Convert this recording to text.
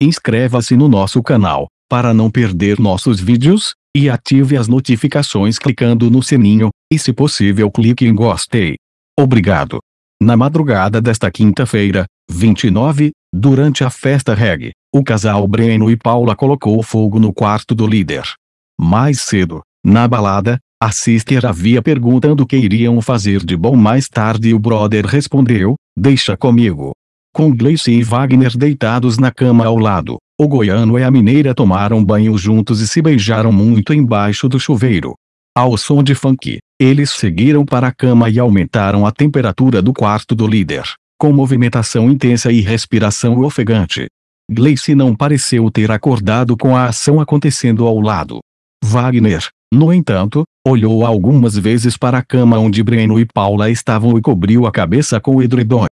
Inscreva-se no nosso canal, para não perder nossos vídeos, e ative as notificações clicando no sininho, e se possível clique em gostei. Obrigado. Na madrugada desta quinta-feira, 29, durante a festa reggae, o casal Breno e Paula colocou fogo no quarto do líder. Mais cedo, na balada, a sister havia perguntado o que iriam fazer de bom mais tarde e o brother respondeu, deixa comigo. Com Gleici e Wagner deitados na cama ao lado, o goiano e a mineira tomaram banho juntos e se beijaram muito embaixo do chuveiro. Ao som de funk, eles seguiram para a cama e aumentaram a temperatura do quarto do líder, com movimentação intensa e respiração ofegante. Gleici não pareceu ter acordado com a ação acontecendo ao lado. Wagner, no entanto, olhou algumas vezes para a cama onde Breno e Paula estavam e cobriu a cabeça com o edredom.